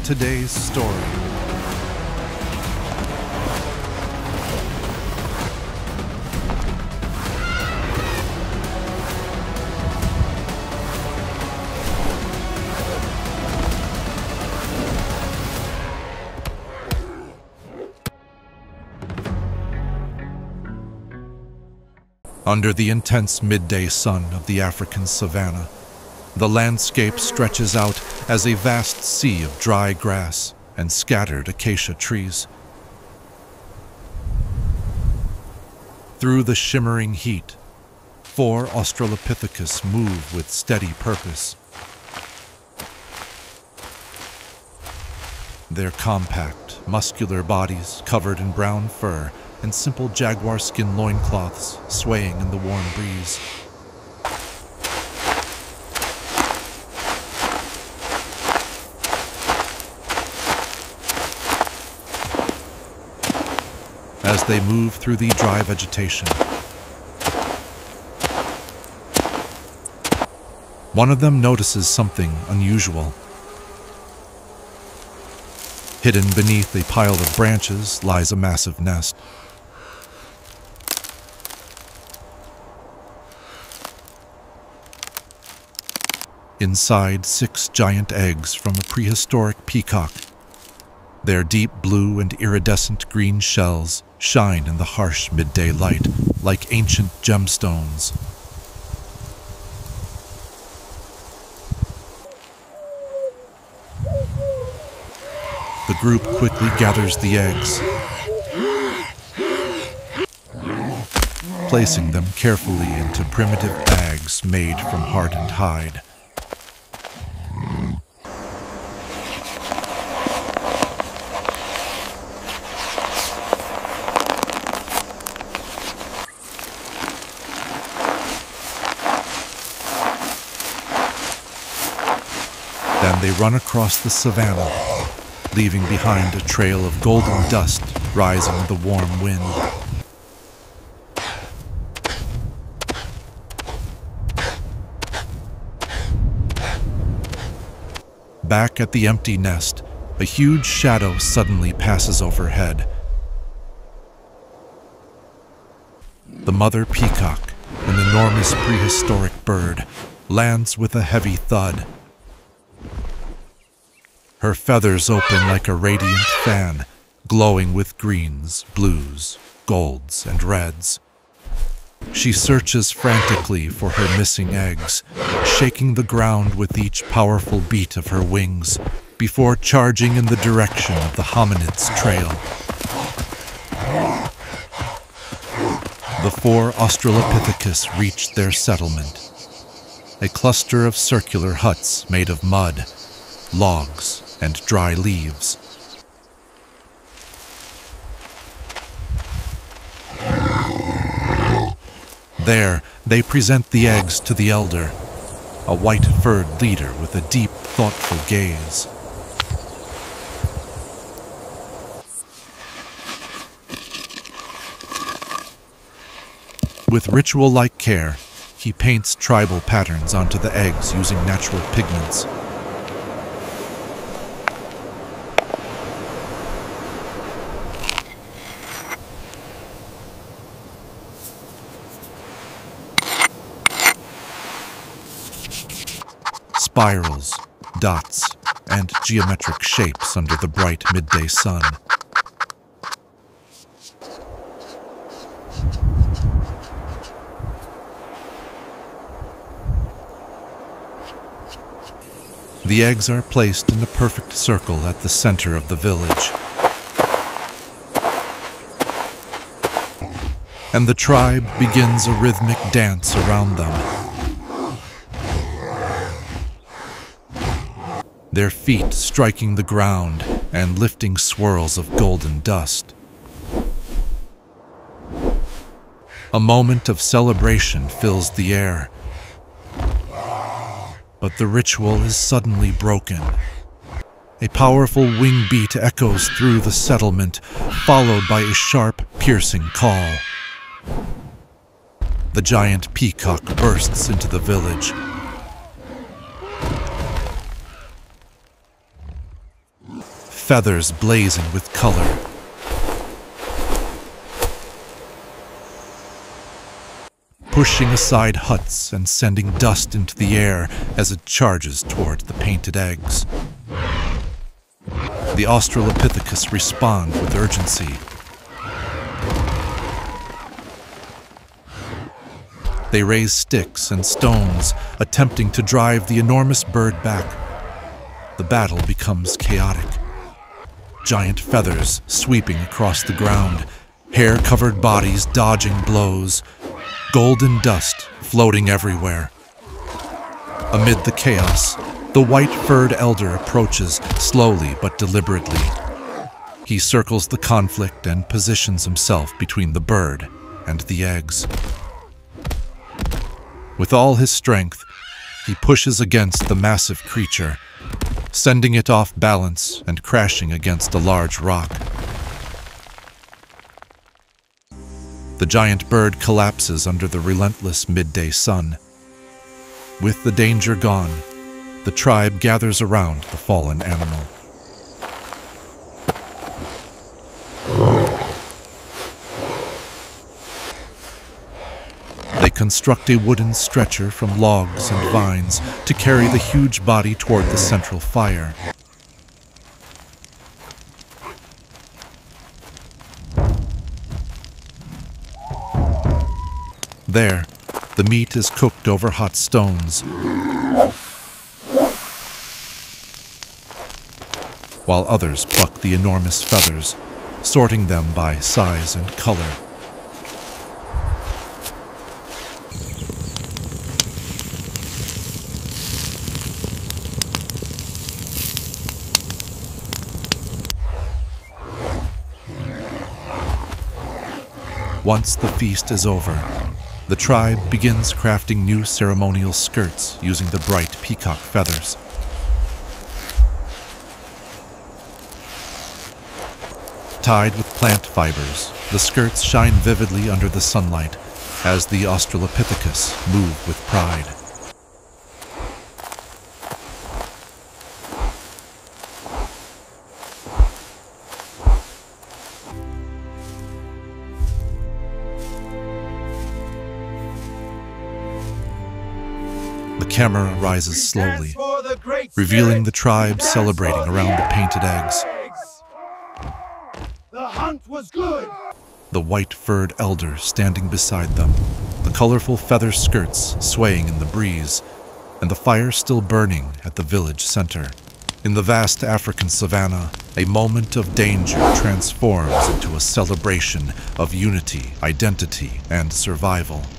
on today's story. Under the intense midday sun of the African savanna, the landscape stretches out as a vast sea of dry grass and scattered acacia trees. Through the shimmering heat, four Australopithecus move with steady purpose. Their compact, muscular bodies covered in brown fur and simple jaguar skin loincloths swaying in the warm breeze. As they move through the dry vegetation, one of them notices something unusual. Hidden beneath a pile of branches lies a massive nest. Inside, six giant eggs from a prehistoric peacock. Their deep blue and iridescent green shells shine in the harsh midday light like ancient gemstones. The group quickly gathers the eggs, placing them carefully into primitive bags made from hardened hide. Then they run across the savanna, leaving behind a trail of golden dust rising in the warm wind. Back at the empty nest, a huge shadow suddenly passes overhead. The mother peacock, an enormous prehistoric bird, lands with a heavy thud. Her feathers open like a radiant fan, glowing with greens, blues, golds, and reds. She searches frantically for her missing eggs, shaking the ground with each powerful beat of her wings, before charging in the direction of the hominid's trail. The four Australopithecus reached their settlement, a cluster of circular huts made of mud, logs, and dry leaves. There, they present the eggs to the elder, a white-furred leader with a deep, thoughtful gaze. With ritual-like care, he paints tribal patterns onto the eggs using natural pigments. Spirals, dots, and geometric shapes under the bright midday sun. The eggs are placed in a perfect circle at the center of the village, and the tribe begins a rhythmic dance around them. Their feet striking the ground and lifting swirls of golden dust. A moment of celebration fills the air, but the ritual is suddenly broken. A powerful wing beat echoes through the settlement, followed by a sharp, piercing call. The giant peacock bursts into the village, feathers blazing with color. Pushing aside huts and sending dust into the air as it charges toward the painted eggs. The Australopithecus respond with urgency. They raise sticks and stones, attempting to drive the enormous bird back. The battle becomes chaotic. Giant feathers sweeping across the ground, hair-covered bodies dodging blows, golden dust floating everywhere. Amid the chaos, the white-furred elder approaches, slowly but deliberately. He circles the conflict and positions himself between the bird and the eggs. With all his strength, he pushes against the massive creature, sending it off balance and crashing against a large rock. The giant bird collapses under the relentless midday sun. With the danger gone, the tribe gathers around the fallen animal. Construct a wooden stretcher from logs and vines to carry the huge body toward the central fire. There, the meat is cooked over hot stones, while others pluck the enormous feathers, sorting them by size and color. Once the feast is over, the tribe begins crafting new ceremonial skirts using the bright peacock feathers. Tied with plant fibers, the skirts shine vividly under the sunlight as the Australopithecus move with pride. The camera rises slowly, revealing the tribe celebrating around the painted eggs. The hunt was good. The white-furred elder standing beside them, the colorful feather skirts swaying in the breeze, and the fire still burning at the village center. In the vast African savanna, a moment of danger transforms into a celebration of unity, identity, and survival.